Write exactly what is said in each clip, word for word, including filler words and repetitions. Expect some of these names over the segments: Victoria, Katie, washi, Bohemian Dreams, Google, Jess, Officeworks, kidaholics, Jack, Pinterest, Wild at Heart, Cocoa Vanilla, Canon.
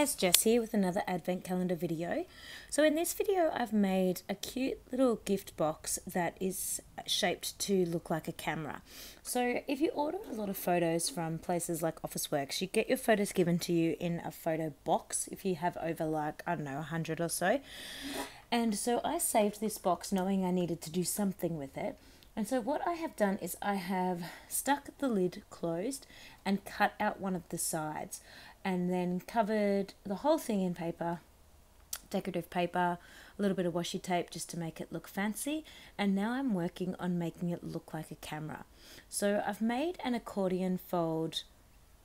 Hi, it's Jess here with another advent calendar video. So in this video I've made a cute little gift box that is shaped to look like a camera. So if you order a lot of photos from places like Officeworks, you get your photos given to you in a photo box if you have over, like, I don't know, a hundred or so. And so I saved this box knowing I needed to do something with it. And so what I have done is I have stuck the lid closed and cut out one of the sides, and then covered the whole thing in paper, decorative paper, a little bit of washi tape just to make it look fancy. And now I'm working on making it look like a camera. So I've made an accordion fold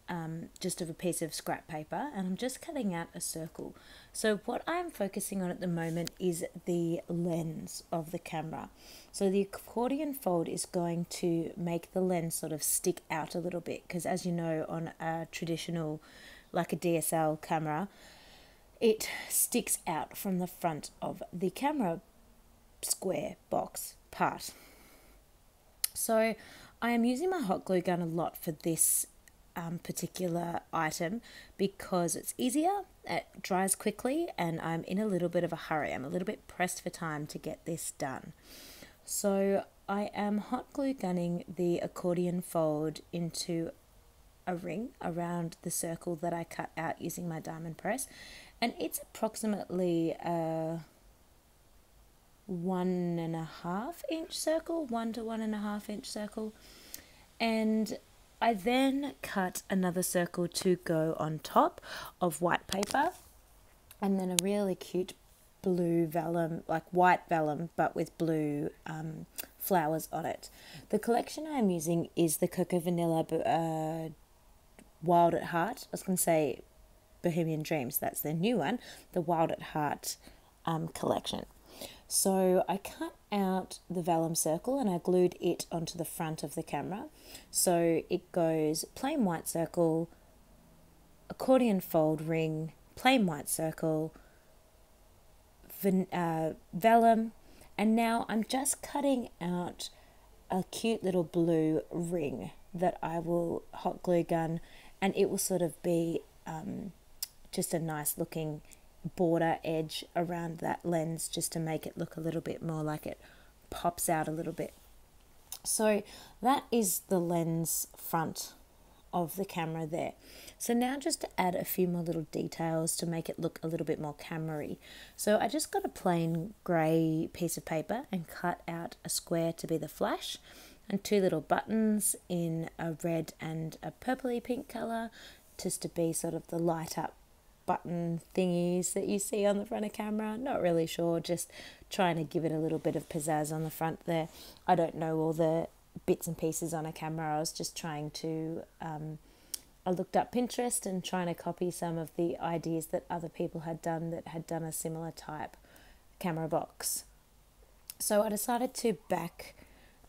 um, just of a piece of scrap paper, and I'm just cutting out a circle. So what I'm focusing on at the moment is the lens of the camera. So the accordion fold is going to make the lens sort of stick out a little bit, because as you know, on a traditional, like a D S L camera, it sticks out from the front of the camera square box part. So I am using my hot glue gun a lot for this um, particular item because it's easier, it dries quickly, and I'm in a little bit of a hurry. I'm a little bit pressed for time to get this done. So I am hot glue gunning the accordion fold into a ring around the circle that I cut out using my diamond press, and it's approximately a one and a half inch circle, one to one and a half inch circle. And I then cut another circle to go on top of white paper, and then a really cute blue vellum, like white vellum, but with blue um, flowers on it. The collection I'm using is the Cocoa Vanilla uh, Wild at Heart. I was going to say Bohemian Dreams, that's their new one, the Wild at Heart um, collection. So I cut out the vellum circle and I glued it onto the front of the camera. So it goes plain white circle, accordion fold ring, plain white circle, uh, vellum, and now I'm just cutting out a cute little blue ring that I will hot glue gun, and it will sort of be um, just a nice looking border edge around that lens just to make it look a little bit more like it pops out a little bit. So that is the lens front of the camera there. So now just to add a few more little details to make it look a little bit more camera-y. So I just got a plain grey piece of paper and cut out a square to be the flash, and two little buttons in a red and a purpley pink colour just to be sort of the light up button thingies that you see on the front of camera. Not really sure, just trying to give it a little bit of pizzazz on the front there. I don't know all the bits and pieces on a camera. I was just trying to, um, I looked up Pinterest and trying to copy some of the ideas that other people had done that had done a similar type camera box. So I decided to back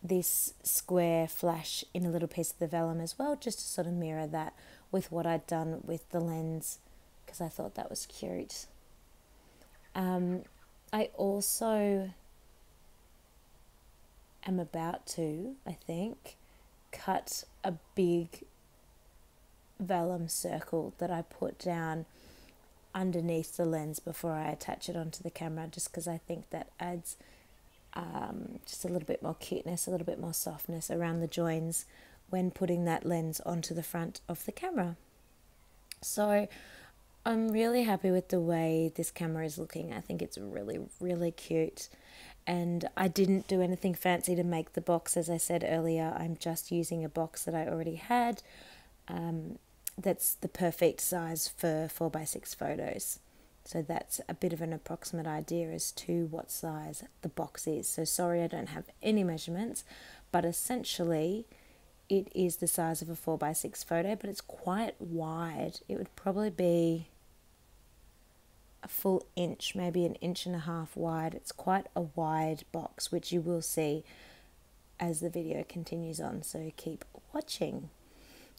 this square flash in a little piece of the vellum as well, just to sort of mirror that with what I'd done with the lens, because I thought that was cute. Um, I also am about to, I think, cut a big vellum circle that I put down underneath the lens before I attach it onto the camera, just because I think that adds Um, just a little bit more cuteness, a little bit more softness around the joins when putting that lens onto the front of the camera. So I'm really happy with the way this camera is looking. I think it's really, really cute. And I didn't do anything fancy to make the box. As I said earlier, I'm just using a box that I already had. Um, that's the perfect size for four by six photos. So that's a bit of an approximate idea as to what size the box is. So sorry, I don't have any measurements, but essentially it is the size of a four by six photo, but it's quite wide. It would probably be a full inch, maybe an inch and a half wide. It's quite a wide box, which you will see as the video continues on, so keep watching.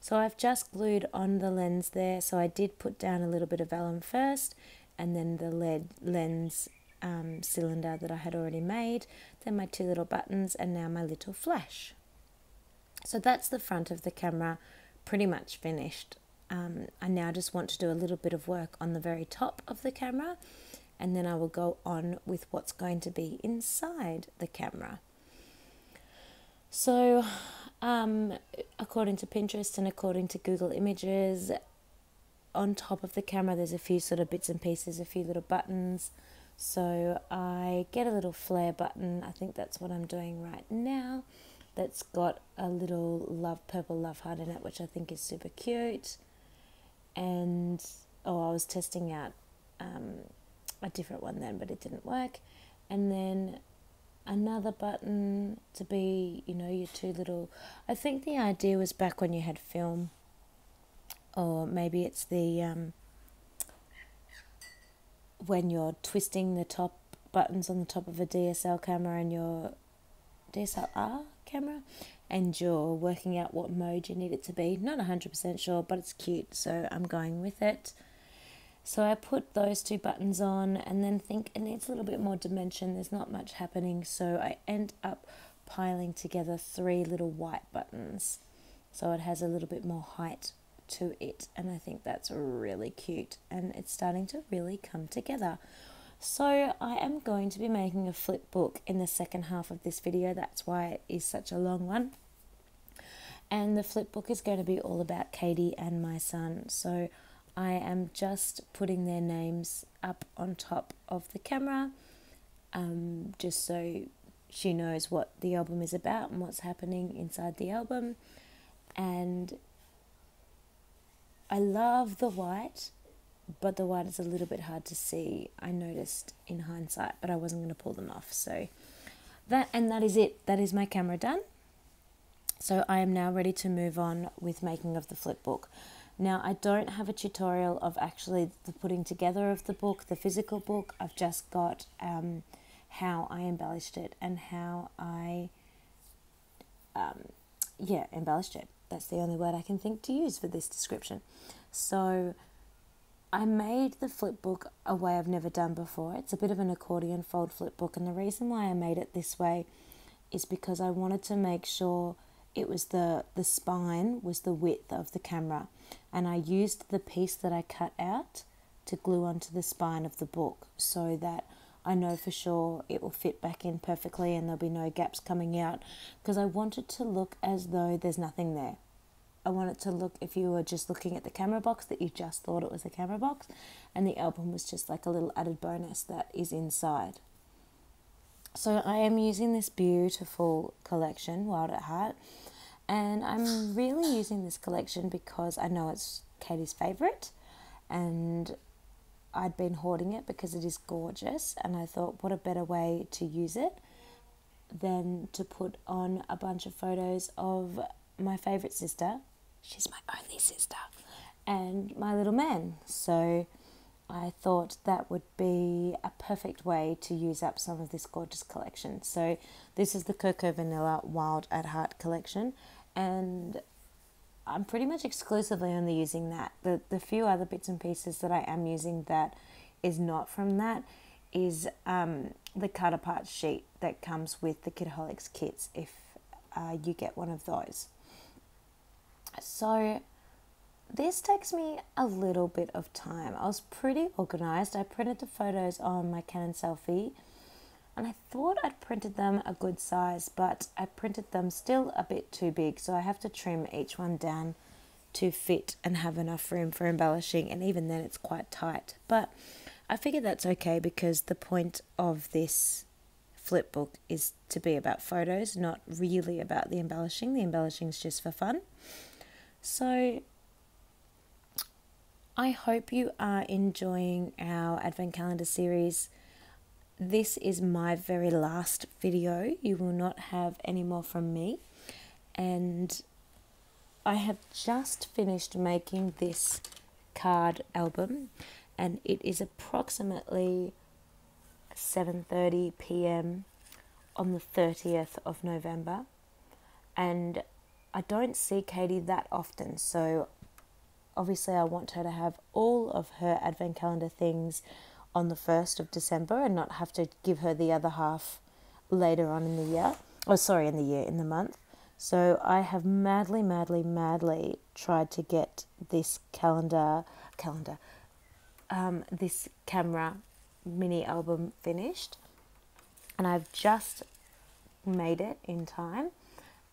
So I've just glued on the lens there. So I did put down a little bit of vellum first, and then the lead lens um, cylinder that I had already made, then my two little buttons, and now my little flash. So that's the front of the camera pretty much finished. um, I now just want to do a little bit of work on the very top of the camera, and then I will go on with what's going to be inside the camera. So um, according to Pinterest and according to Google Images, on top of the camera there's a few sort of bits and pieces, a few little buttons. So I get a little flare button, I think that's what I'm doing right now, that's got a little love purple love heart in it, which I think is super cute. And oh, I was testing out um, a different one then, but it didn't work. And then another button to be, you know, your two little, I think the idea was back when you had film, or maybe it's the um, when you're twisting the top buttons on the top of a D S L camera and your D S L R camera, and you're working out what mode you need it to be. Not one hundred percent sure, but it's cute, so I'm going with it. So I put those two buttons on, and then think it needs a little bit more dimension. There's not much happening, so I end up piling together three little white buttons, so it has a little bit more height to it, and I think that's really cute, and it's starting to really come together. So I am going to be making a flip book in the second half of this video, that's why it is such a long one. And the flip book is going to be all about Katie and my son, so I am just putting their names up on top of the camera, um, just so she knows what the album is about and what's happening inside the album. And I love the white, but the white is a little bit hard to see, I noticed in hindsight, but I wasn't going to pull them off. So that, and that is it. That is my camera done. So I am now ready to move on with making of the flip book. Now I don't have a tutorial of actually the putting together of the book, the physical book. I've just got um, how I embellished it and how I, um, yeah, embellished it. That's the only word I can think to use for this description. So I made the flip book a way I've never done before. It's a bit of an accordion fold flip book, and the reason why I made it this way is because I wanted to make sure it was the, the spine was the width of the camera, and I used the piece that I cut out to glue onto the spine of the book so that I know for sure it will fit back in perfectly and there'll be no gaps coming out, because I want it to look as though there's nothing there. I want it to look, if you were just looking at the camera box, that you just thought it was a camera box and the album was just like a little added bonus that is inside. So I am using this beautiful collection, Wild at Heart, and I'm really using this collection because I know it's Katie's favourite, and I'd been hoarding it because it is gorgeous, and I thought what a better way to use it than to put on a bunch of photos of my favourite sister, she's my only sister, and my little man. So I thought that would be a perfect way to use up some of this gorgeous collection. So this is the Cocoa Vanilla Wild at Heart collection, and I'm pretty much exclusively only using that. The, the few other bits and pieces that I am using that is not from that is um, the cut apart sheet that comes with the Kidaholics kits if uh, you get one of those. So this takes me a little bit of time. I was pretty organised. I printed the photos on my Canon selfie, and I thought I'd printed them a good size, but I printed them still a bit too big, so I have to trim each one down to fit and have enough room for embellishing, and even then it's quite tight. But I figure that's okay, because the point of this flip book is to be about photos, not really about the embellishing. The embellishing's just for fun. So I hope you are enjoying our advent calendar series. This is my very last video. You will not have any more from me. And I have just finished making this card album, and it is approximately seven thirty p m on the thirtieth of November. And I don't see Katie that often, so obviously I want her to have all of her advent calendar things on the first of December and not have to give her the other half later on in the year. Oh, sorry, in the year, in the month. So I have madly, madly, madly tried to get this calendar, calendar, um, this camera mini album finished, and I've just made it in time.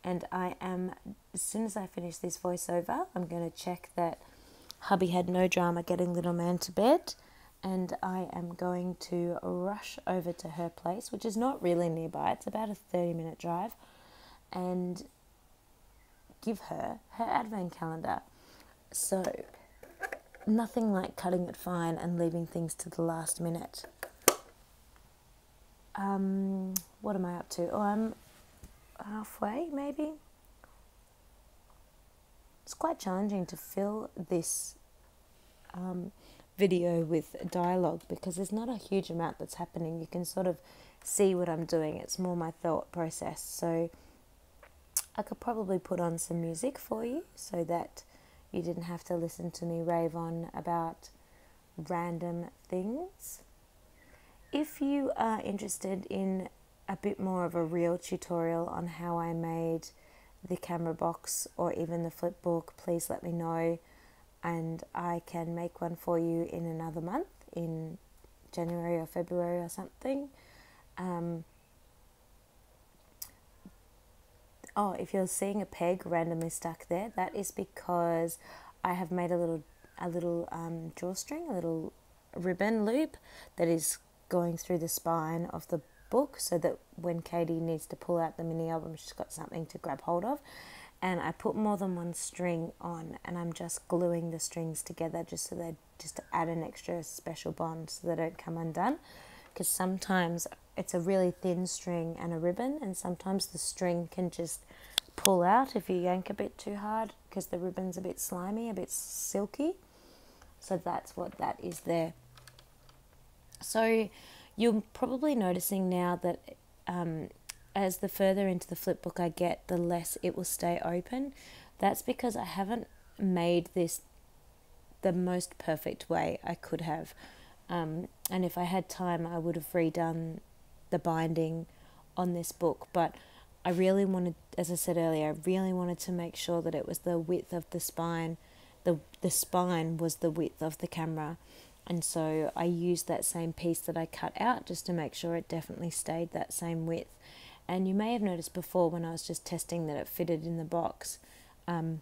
And I am, as soon as I finish this voiceover, I'm going to check that hubby had no drama getting little man to bed, and I am going to rush over to her place, which is not really nearby. It's about a thirty minute drive, and give her her advent calendar. So nothing like cutting it fine and leaving things to the last minute. Um, what am I up to? Oh, I'm halfway, maybe. It's quite challenging to fill this um, video with dialogue because there's not a huge amount that's happening. You can sort of see what I'm doing. It's more my thought process. So I could probably put on some music for you so that you didn't have to listen to me rave on about random things. If you are interested in a bit more of a real tutorial on how I made the camera box or even the flip book, please let me know, and I can make one for you in another month, in January or February or something. Um, oh, if you're seeing a peg randomly stuck there, that is because I have made a little a little um, drawstring, a little ribbon loop that is going through the spine of the book, so that when Katie needs to pull out the mini album, she's got something to grab hold of. And I put more than one string on, and I'm just gluing the strings together just so they just to add an extra special bond, so they don't come undone. Because sometimes it's a really thin string and a ribbon, and sometimes the string can just pull out if you yank a bit too hard because the ribbon's a bit slimy, a bit silky. So that's what that is there. So you're probably noticing now that um, as the further into the flip book I get, the less it will stay open. That's because I haven't made this the most perfect way I could have. Um, and if I had time, I would have redone the binding on this book. But I really wanted, as I said earlier, I really wanted to make sure that it was the width of the spine. The, the spine was the width of the camera. And so I used that same piece that I cut out just to make sure it definitely stayed that same width. And you may have noticed before when I was just testing that it fitted in the box, um,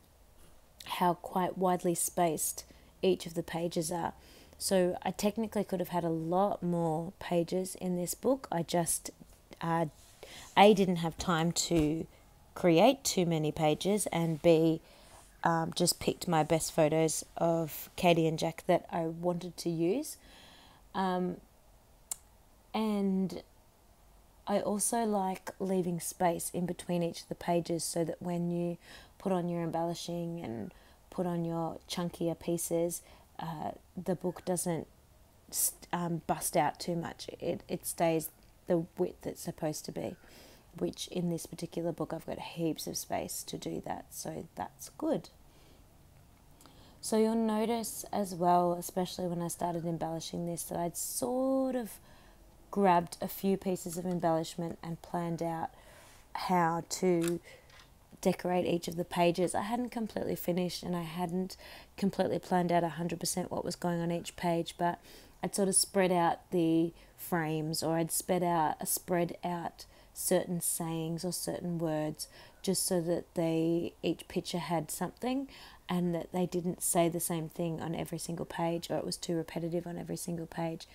how quite widely spaced each of the pages are. So I technically could have had a lot more pages in this book. I just, uh, A, didn't have time to create too many pages, and B, Um, just picked my best photos of Katie and Jack that I wanted to use. Um, and I also like leaving space in between each of the pages so that when you put on your embellishing and put on your chunkier pieces, uh, the book doesn't um, bust out too much. It, it stays the width it's supposed to be, which in this particular book I've got heaps of space to do that, so that's good. So you'll notice as well, especially when I started embellishing this, that I'd sort of grabbed a few pieces of embellishment and planned out how to decorate each of the pages. I hadn't completely finished, and I hadn't completely planned out one hundred percent what was going on each page, but I'd sort of spread out the frames, or I'd spread out, spread out certain sayings or certain words, just so that they, each picture had something, and that they didn't say the same thing on every single page, or it was too repetitive on every single page.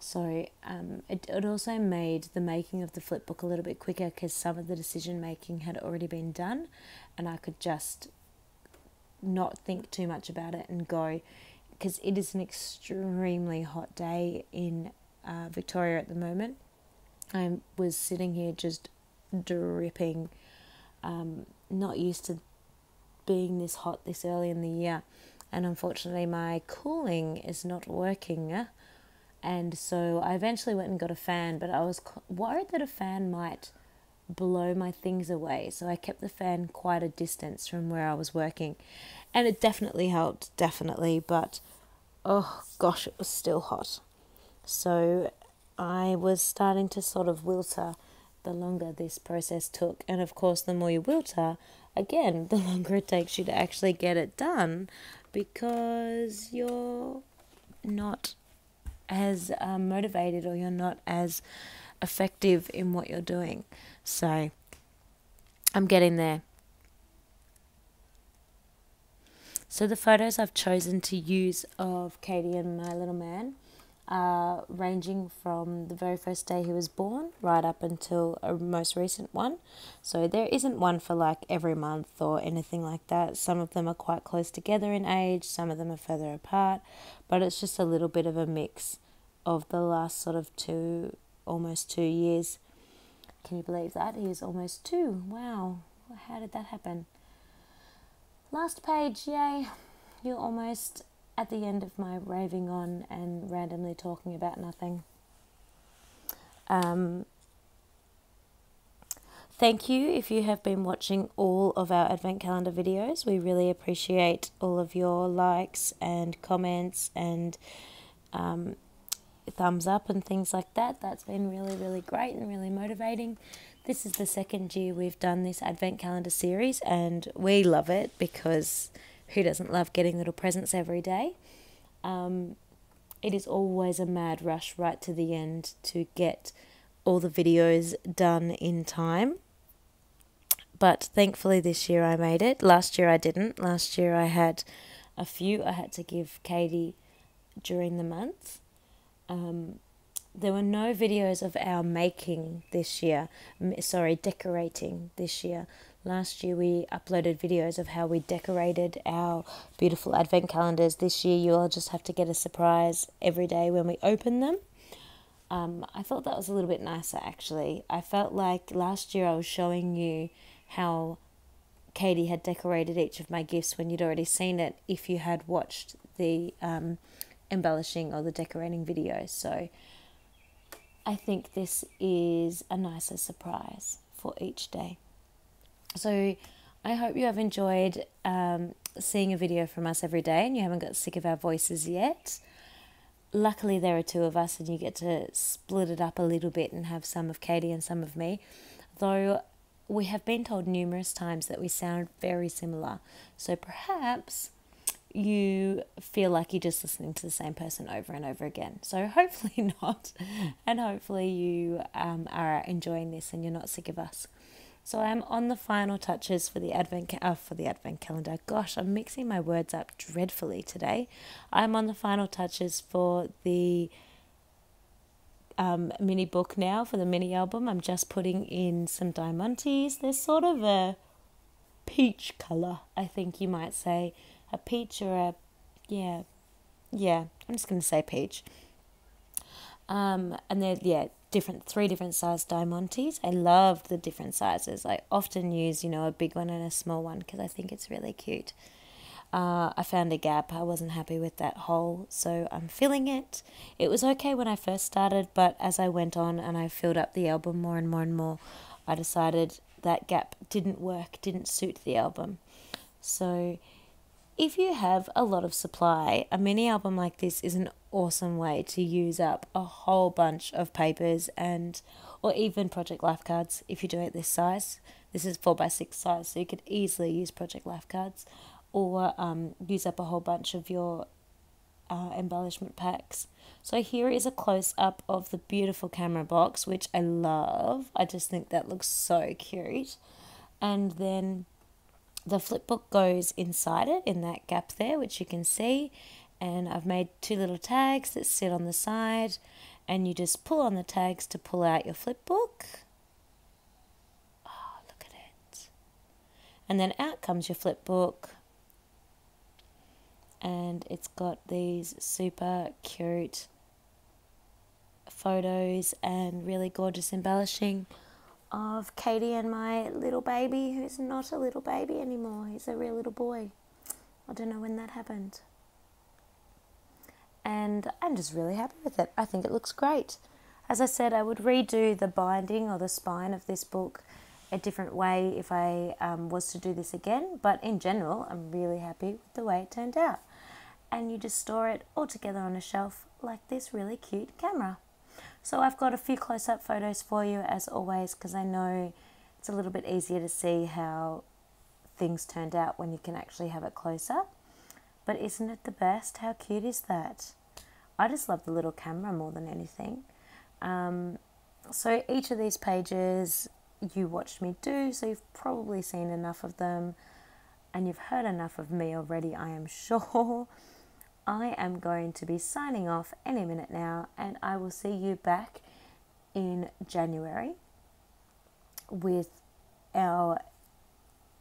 So um, it, it also made the making of the flip book a little bit quicker, because some of the decision making had already been done, and I could just not think too much about it and go, because it is an extremely hot day in uh, Victoria at the moment. I was sitting here just dripping, um, not used to being this hot this early in the year, and unfortunately my cooling is not working, and so I eventually went and got a fan, but I was worried that a fan might blow my things away, so I kept the fan quite a distance from where I was working, and it definitely helped, definitely, but oh gosh, it was still hot. So I was starting to sort of wilter the longer this process took. And of course, the more you wilter, again, the longer it takes you to actually get it done, because you're not as um, motivated, or you're not as effective in what you're doing. So I'm getting there. So the photos I've chosen to use of Katie and my little man are uh, ranging from the very first day he was born right up until a most recent one. So there isn't one for like every month or anything like that. Some of them are quite close together in age, some of them are further apart, but it's just a little bit of a mix of the last sort of two, almost two years. Can you believe that? He is almost two. Wow. How did that happen? Last page, yay. You're almost at the end of my raving on and randomly talking about nothing. Um, thank you if you have been watching all of our advent calendar videos. We really appreciate all of your likes and comments and um, thumbs up and things like that. That's been really, really great and really motivating. This is the second year we've done this advent calendar series, and we love it because who doesn't love getting little presents every day? Um, it is always a mad rush right to the end to get all the videos done in time. But thankfully this year I made it. Last year I didn't. Last year I had a few I had to give Katie during the month. Um, there were no videos of our making this year. Sorry, decorating this year. Last year we uploaded videos of how we decorated our beautiful advent calendars. This year you'll just have to get a surprise every day when we open them. Um, I thought that was a little bit nicer actually. I felt like last year I was showing you how Katie had decorated each of my gifts when you'd already seen it if you had watched the um, embellishing or the decorating video. So I think this is a nicer surprise for each day. So I hope you have enjoyed um, seeing a video from us every day and you haven't got sick of our voices yet. Luckily there are two of us and you get to split it up a little bit and have some of Katie and some of me. Though we have been told numerous times that we sound very similar. So perhaps you feel like you're just listening to the same person over and over again. So hopefully not. And hopefully you um, are enjoying this and you're not sick of us. So I'm on the final touches for the advent uh, for the advent calendar. Gosh, I'm mixing my words up dreadfully today. I'm on the final touches for the um, mini book now, for the mini album. I'm just putting in some diamantes. There's sort of a peach colour, I think you might say. A peach or a, yeah, yeah, I'm just going to say peach. Um, and then, yeah, different three different size diamantes. I love the different sizes. I often use, you know, a big one and a small one because I think it's really cute. Uh, I found a gap. I wasn't happy with that hole, so I'm filling it. It was okay when I first started, but as I went on and I filled up the album more and more and more, I decided that gap didn't work, didn't suit the album. So if you have a lot of supply, a mini album like this is an awesome way to use up a whole bunch of papers and or even project life cards if you do it this size. This is four by six size, so you could easily use project life cards or um, use up a whole bunch of your uh, embellishment packs. So here is a close-up of the beautiful camera box, which I love. I just think that looks so cute. And then the flip book goes inside it in that gap there, which you can see. And I've made two little tags that sit on the side, and you just pull on the tags to pull out your flip book. Oh, look at it. And then out comes your flip book. And it's got these super cute photos and really gorgeous embellishing of Katie and my little baby, who's not a little baby anymore. He's a real little boy. I don't know when that happened. And I'm just really happy with it. I think it looks great. As I said, I would redo the binding or the spine of this book a different way if I um, was to do this again. But in general, I'm really happy with the way it turned out. And you just store it all together on a shelf like this really cute camera. So I've got a few close-up photos for you as always, because I know it's a little bit easier to see how things turned out when you can actually have it closer. But isn't it the best? How cute is that? I just love the little camera more than anything. Um, so each of these pages you watched me do, so you've probably seen enough of them and you've heard enough of me already, I am sure. I am going to be signing off any minute now, and I will see you back in January with our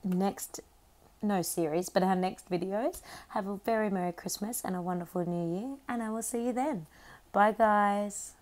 next, no series, but our next videos. Have a very Merry Christmas and a wonderful New Year, and I will see you then. Bye guys.